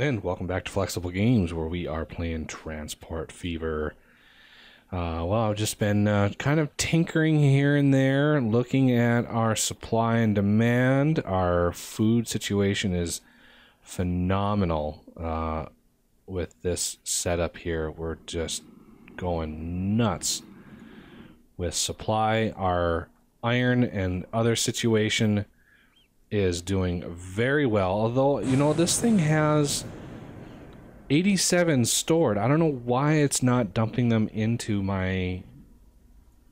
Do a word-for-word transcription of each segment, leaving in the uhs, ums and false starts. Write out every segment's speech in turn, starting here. And welcome back to Flexible Games, where we are playing Transport Fever. Uh, well, I've just been uh, kind of tinkering here and there, looking at our supply and demand. Our food situation is phenomenal uh, with this setup here. We're just going nuts with supply. Our iron and other situation is doing very well, although, you know, this thing has eighty-seven stored. I don't know why it's not dumping them into my,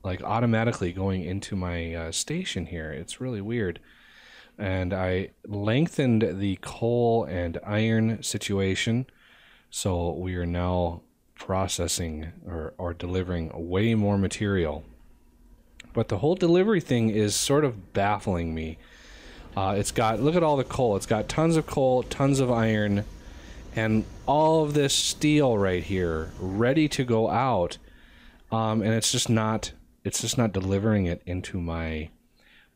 like, automatically going into my uh, station here. It's really weird. And I lengthened the coal and iron situation, so we are now processing or, or delivering way more material. But the whole delivery thing is sort of baffling me. Uh, it's got, look at all the coal. It's got tons of coal, tons of iron, and all of this steel right here ready to go out. Um, and it's just not, it's just not delivering it into my,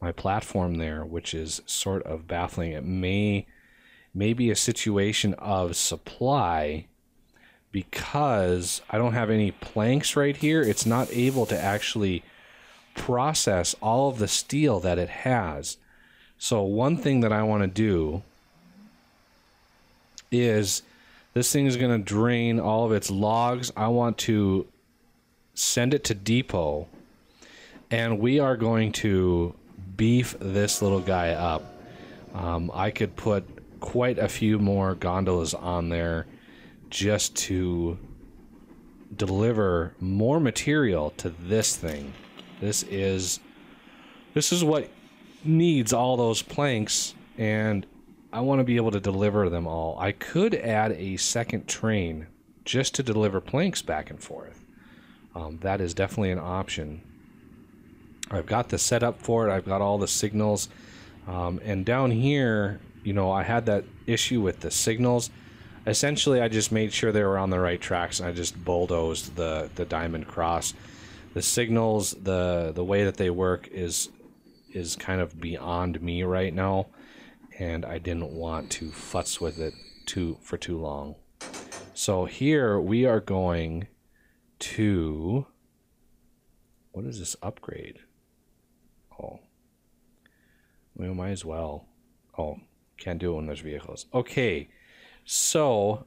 my platform there, which is sort of baffling. It may, may be a situation of supply because I don't have any planks right here. It's not able to actually process all of the steel that it has. So one thing that I want to do is, this thing is going to drain all of its logs. I want to send it to depot, and we are going to beef this little guy up. Um, I could put quite a few more gondolas on there just to deliver more material to this thing. This is, this is what needs all those planks, and I want to be able to deliver them all. I could add a second train just to deliver planks back and forth. Um, that is definitely an option. I've got the setup for it. I've got all the signals. Um, and down here, you know, I had that issue with the signals. Essentially, I just made sure they were on the right tracks, and I just bulldozed the, the diamond cross. The signals, the, the way that they work is... is kind of beyond me right now, and I didn't want to futz with it too for too long. So here we are going to, what is this upgrade? Oh, we might as well. Oh, can't do it when there's vehicles. Okay, so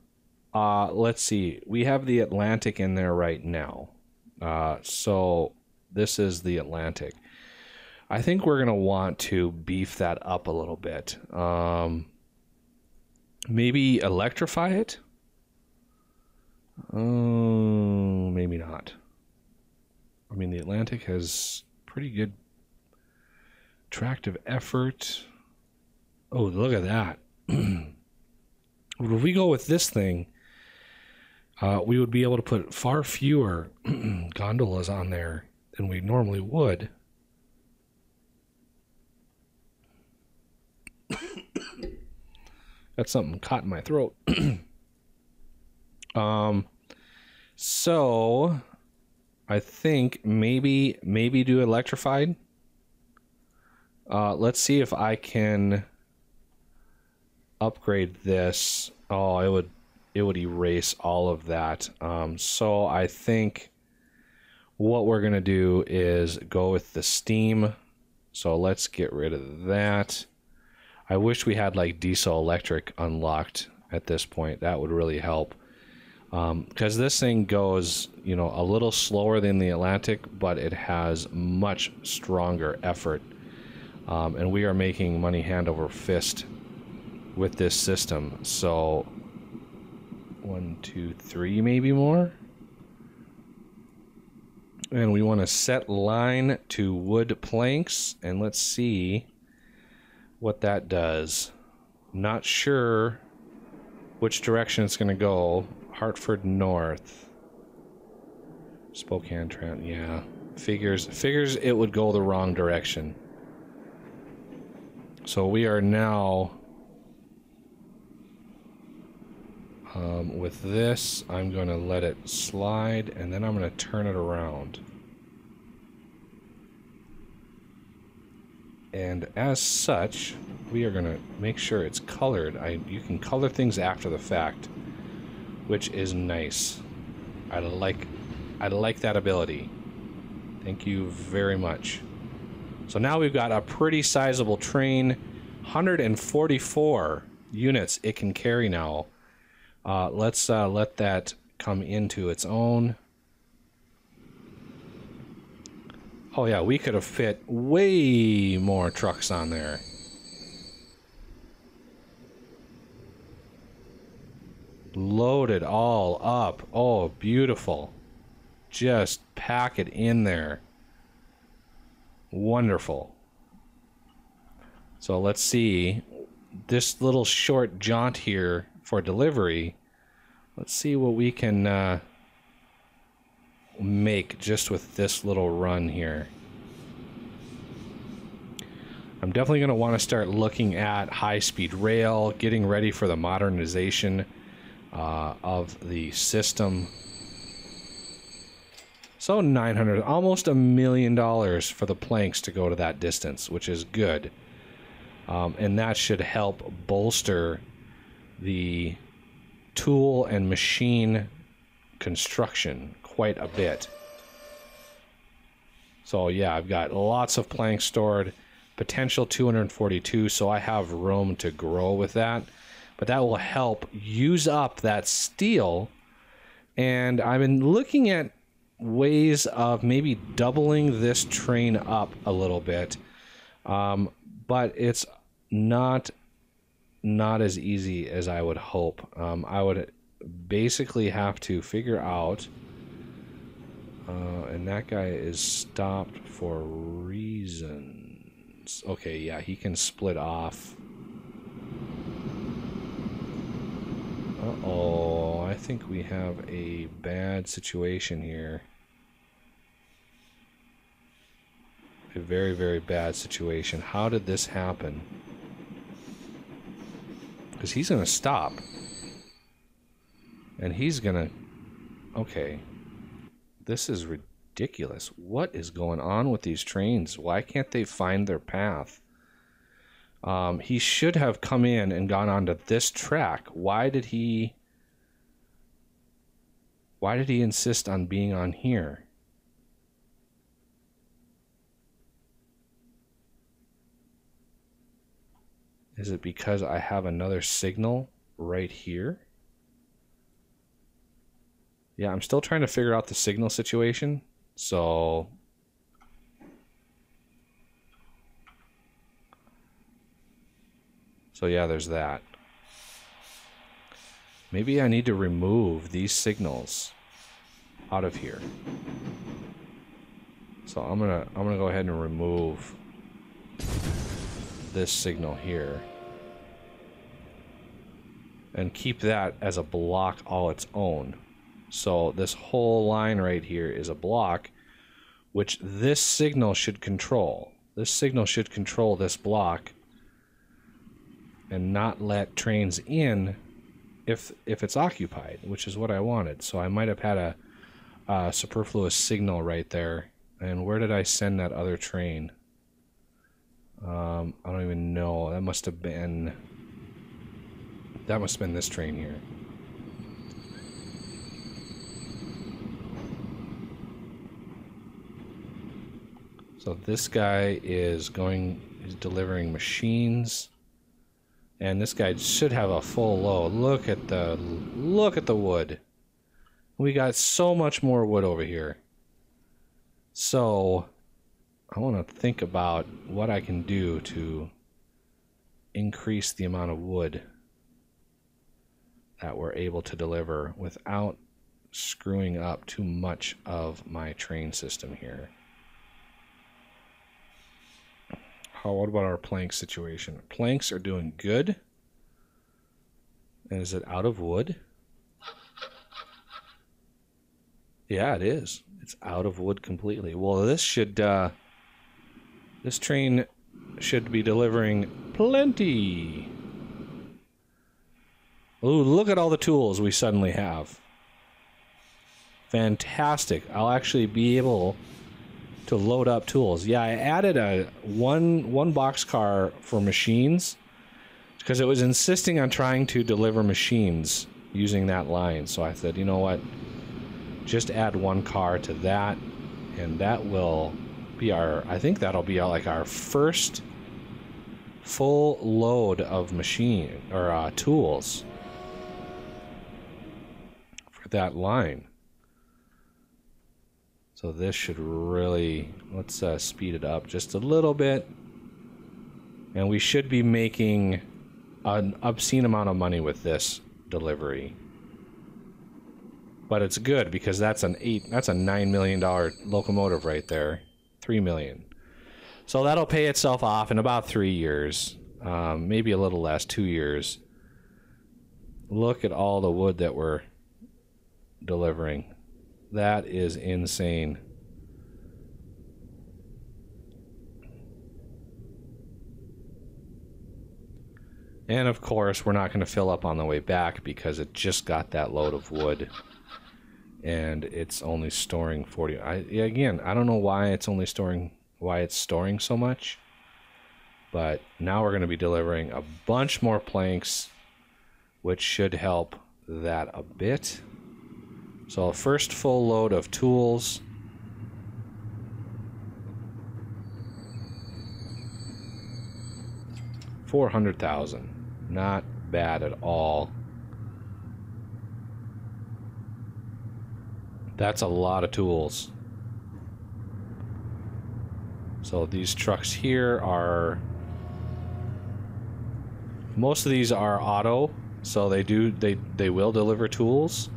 uh, let's see. We have the Atlantic in there right now. Uh, so this is the Atlantic. I think we're going to want to beef that up a little bit. Um, maybe electrify it? Oh, maybe not. I mean, the Atlantic has pretty good tractive effort. Oh, look at that. If we go with this thing, uh, we would be able to put far fewer gondolas on there than we normally would. That's something caught in my throat. um, so I think maybe maybe do electrified. Uh, let's see if I can upgrade this. Oh, it would it would erase all of that. Um, so I think what we're gonna do is go with the steam. So let's get rid of that. I wish we had like diesel electric unlocked at this point. That would really help, because um, this thing goes, you know, a little slower than the Atlantic, but it has much stronger effort, um, and we are making money hand over fist with this system. So one, two, three, maybe more. And we want to set line to wood planks, and let's see what that does. Not sure which direction it's going to go. Hartford North, Spokane Trent. Yeah, figures figures it would go the wrong direction. So we are now um, with this. I'm going to let it slide, and then I'm going to turn it around. And as such, we are going to make sure it's colored. I, you can color things after the fact, which is nice. I like, I like that ability. Thank you very much. So now we've got a pretty sizable train, one hundred forty-four units it can carry now. Uh, let's uh, let that come into its own. Oh yeah, we could have fit way more trucks on there. Load it all up. Oh, beautiful. Just pack it in there. Wonderful. So let's see. This little short jaunt here for delivery. Let's see what we can uh, make just with this little run here. I'm definitely going to want to start looking at high-speed rail, getting ready for the modernization uh, of the system. So nine hundred, almost a million dollars for the planks to go to that distance, which is good. Um, and that should help bolster the tool and machine construction quite a bit. So yeah, I've got lots of planks stored, potential two hundred forty-two, so I have room to grow with that. But that will help use up that steel. And I've been looking at ways of maybe doubling this train up a little bit. Um, but it's not not as easy as I would hope. Um, I would basically have to figure out, uh, and that guy is stopped for reasons. Okay, yeah, he can split off. Uh-oh, I think we have a bad situation here. A very, very bad situation. How did this happen? Because he's going to stop. And he's going to... Okay. This is ridiculous. What is going on with these trains? Why can't they find their path? Um, he should have come in and gone onto this track. Why did he... Why did he insist on being on here? Is it because I have another signal right here? Yeah, I'm still trying to figure out the signal situation. So So yeah, there's that. Maybe I need to remove these signals out of here. So I'm going to I'm going to go ahead and remove this signal here and keep that as a block all its own. So this whole line right here is a block, which this signal should control. This signal should control this block and not let trains in if if it's occupied, which is what I wanted. So I might have had a, a superfluous signal right there. And where did I send that other train? Um, I don't even know. That must have been... That must have been this train here. So this guy is going... He's delivering machines. And this guy should have a full load. Look at the... Look at the wood. We got so much more wood over here. So... I want to think about what I can do to increase the amount of wood that we're able to deliver without screwing up too much of my train system here. How, what about our plank situation? Planks are doing good. And is it out of wood? Yeah, it is. It's out of wood completely. Well, this should... Uh, This train should be delivering plenty. Ooh, look at all the tools we suddenly have. Fantastic. I'll actually be able to load up tools. Yeah, I added a one one boxcar for machines because it was insisting on trying to deliver machines using that line. So I said, you know what? Just add one car to that, and that will be our, I think that'll be like our first full load of machine or uh, tools for that line. So this should really, let's uh, speed it up just a little bit, and we should be making an obscene amount of money with this delivery. But it's good because that's an eight, that's a nine million dollar locomotive right there, three million. So that'll pay itself off in about three years, um, maybe a little less, two years. Look at all the wood that we're delivering. That is insane. And of course, we're not going to fill up on the way back because it just got that load of wood. And it's only storing forty. I, again, I don't know why it's only storing, why it's storing so much. But now we're going to be delivering a bunch more planks, which should help that a bit. So first full load of tools. four hundred thousand. Not bad at all. That's a lot of tools. So these trucks here are, most of these are auto, so they do they they will deliver tools.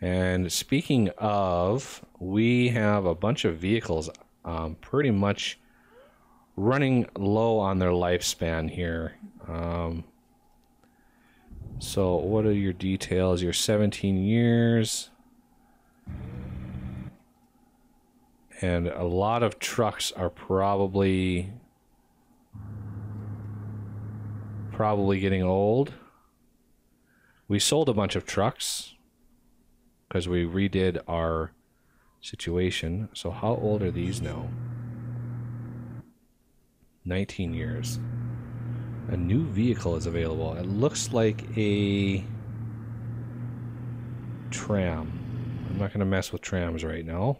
And speaking of, we have a bunch of vehicles um, pretty much running low on their lifespan here. Um, So what are your details? You're seventeen years. And a lot of trucks are probably probably getting old. We sold a bunch of trucks because we redid our situation. So how old are these now? nineteen years. A new vehicle is available. It looks like a tram. I'm not going to mess with trams right now.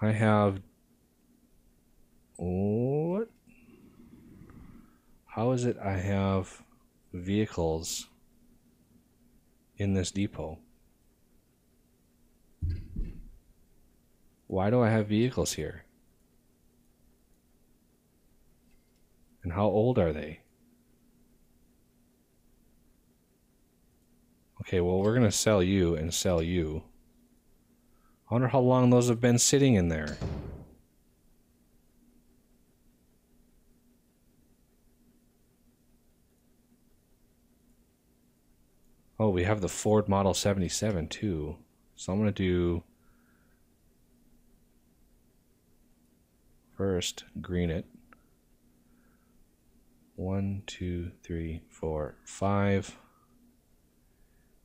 I have... What? How is it I have vehicles in this depot? Why do I have vehicles here? And how old are they? Okay, well, we're going to sell you and sell you. I wonder how long those have been sitting in there. Oh, we have the Ford Model seventy-seven too. So I'm going to do first green it. One, two, three, four, five.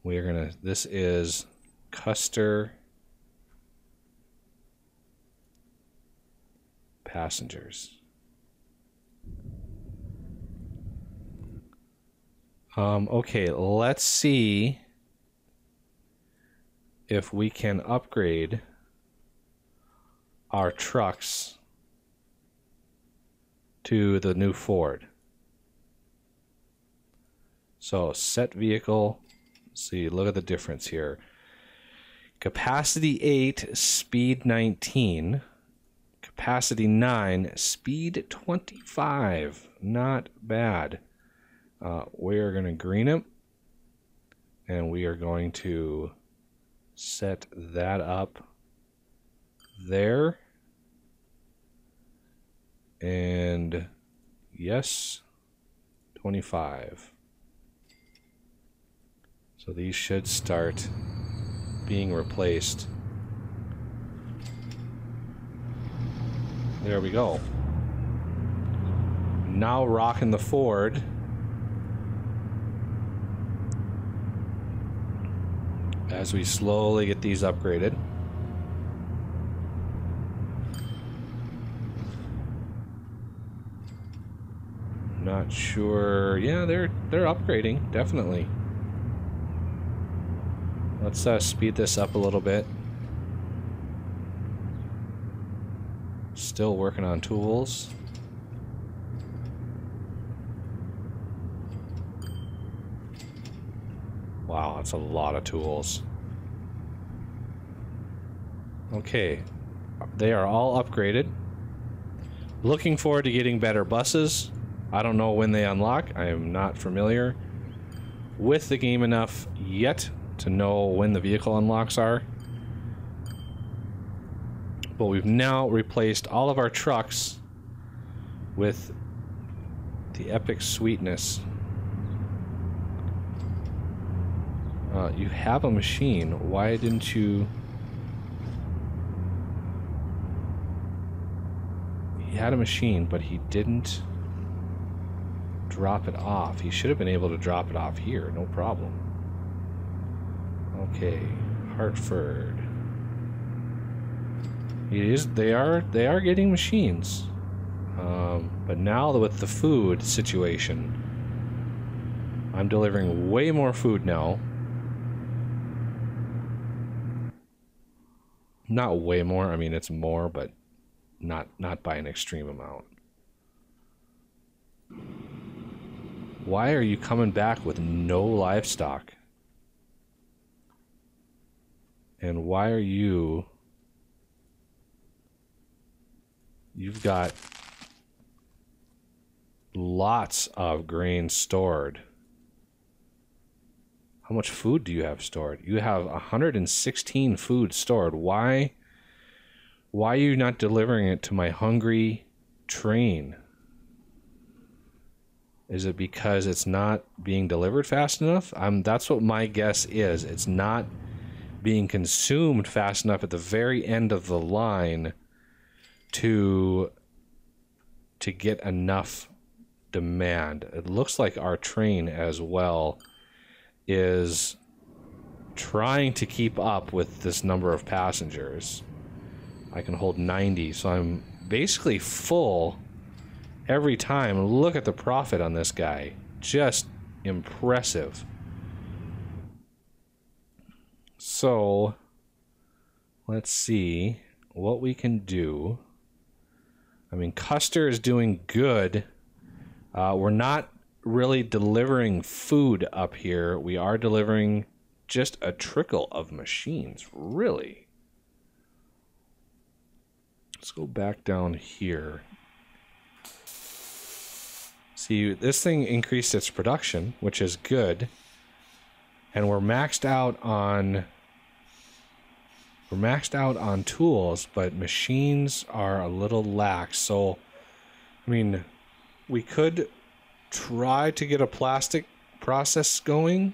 We are gonna, this is Custer Passengers. Um, okay, let's see if we can upgrade our trucks to the new Ford. So set vehicle, see, look at the difference here. Capacity eight, speed nineteen. Capacity nine, speed twenty-five. Not bad. Uh, we are going to green them, and we are going to set that up there. And yes, twenty-five. So these should start being replaced. There we go. Now rocking the Ford. As we slowly get these upgraded. not sure. Yeah, they're they're upgrading, definitely. Let's uh, speed this up a little bit. Still working on tools. Wow, that's a lot of tools. Okay, they are all upgraded. Looking forward to getting better buses. I don't know when they unlock. I am not familiar with the game enough yet to know when the vehicle unlocks are. But we've now replaced all of our trucks with the epic sweetness. Uh, you have a machine. Why didn't you... He had a machine, but he didn't drop it off. He should have been able to drop it off here, no problem. Okay, Hartford. It is, they are they are getting machines. Um, but now with the food situation, I'm delivering way more food now. Not way more, I mean it's more, but not not by an extreme amount. Why are you coming back with no livestock? And why are you... You've got lots of grain stored. How much food do you have stored? You have one hundred sixteen food stored. Why, why are you not delivering it to my hungry train? Is it because it's not being delivered fast enough? Um, that's what my guess is. It's not being consumed fast enough at the very end of the line to to get enough demand. It looks like our train as well is trying to keep up with this number of passengers. I can hold ninety, so I'm basically full every time. Look at the profit on this guy. Just impressive. So, let's see what we can do. I mean, Custer is doing good. Uh, we're not really delivering food up here. We are delivering just a trickle of machines, really. Let's go back down here. See, this thing increased its production, which is good. And we're maxed out on... We're maxed out on tools, but machines are a little lax. So, I mean... We could try to get a plastic process going,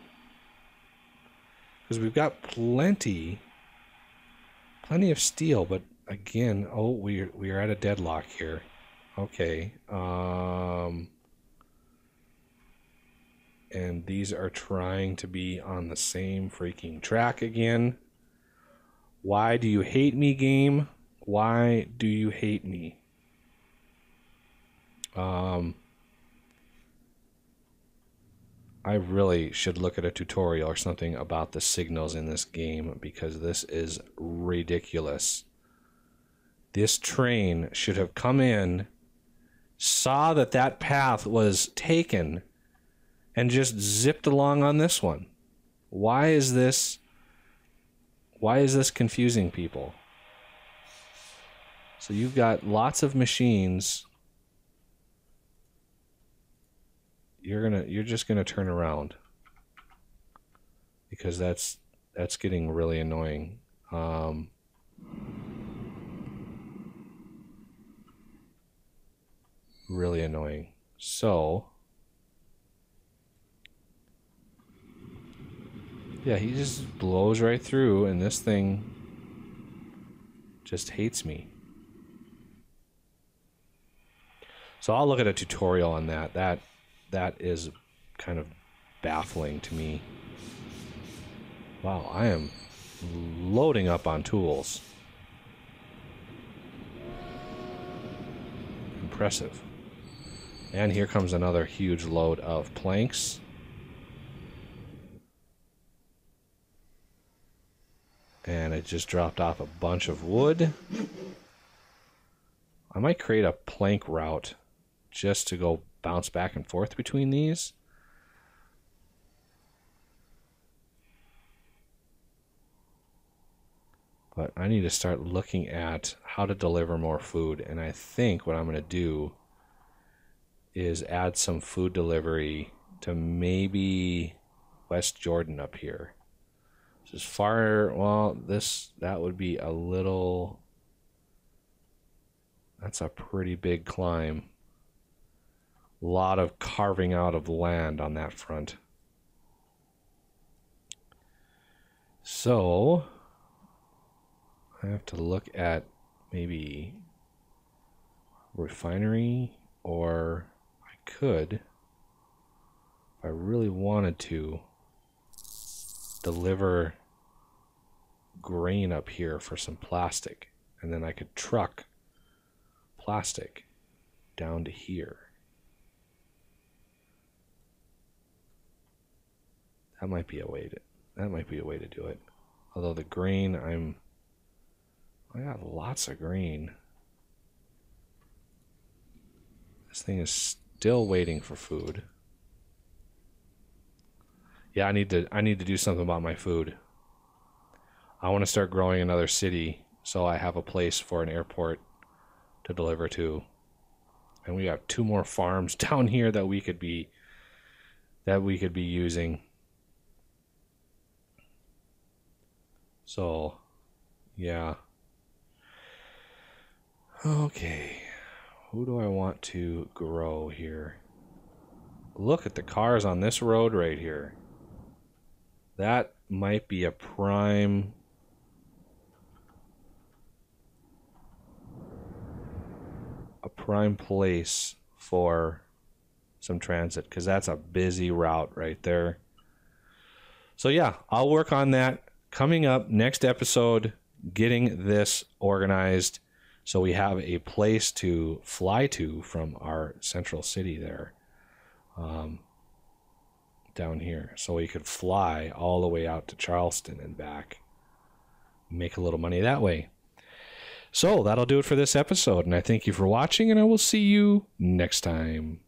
because we've got plenty, plenty of steel. But again, oh, we are, we are at a deadlock here. Okay, um, and these are trying to be on the same freaking track again. Why do you hate me, game? Why do you hate me? Um, I really should look at a tutorial or something about the signals in this game, because this is ridiculous. This train should have come in, saw that that path was taken, and just zipped along on this one. Why is this, why is this confusing people? So you've got lots of machines... You're gonna, you're just gonna turn around, because that's that's getting really annoying. Um, really annoying. So, yeah, he just blows right through, and this thing just hates me. So I'll look at a tutorial on that. That. That is kind of baffling to me. Wow, I am loading up on tools. Impressive. And here comes another huge load of planks. And it just dropped off a bunch of wood. I might create a plank route just to go bounce back and forth between these. But I need to start looking at how to deliver more food. And I think what I'm going to do is add some food delivery to maybe West Jordan up here. This is far, well, this, that would be a little, that's a pretty big climb. A lot of carving out of land on that front. So I have to look at maybe refinery, or I could, if I really wanted to, deliver grain up here for some plastic, and then I could truck plastic down to here. That might be a way to, that might be a way to do it. Although the grain, I'm I got lots of grain. This thing is still waiting for food. Yeah, I need to I need to do something about my food. I want to start growing another city so I have a place for an airport to deliver to. And we have two more farms down here that we could be that we could be using. So, yeah. Okay, who do I want to grow here? Look at the cars on this road right here. That might be a prime... a prime place for some transit, because that's a busy route right there. So yeah, I'll work on that. Coming up next episode, getting this organized, so we have a place to fly to from our central city there, um, down here. So we could fly all the way out to Charleston and back, make a little money that way. So that'll do it for this episode, and I thank you for watching, and I will see you next time.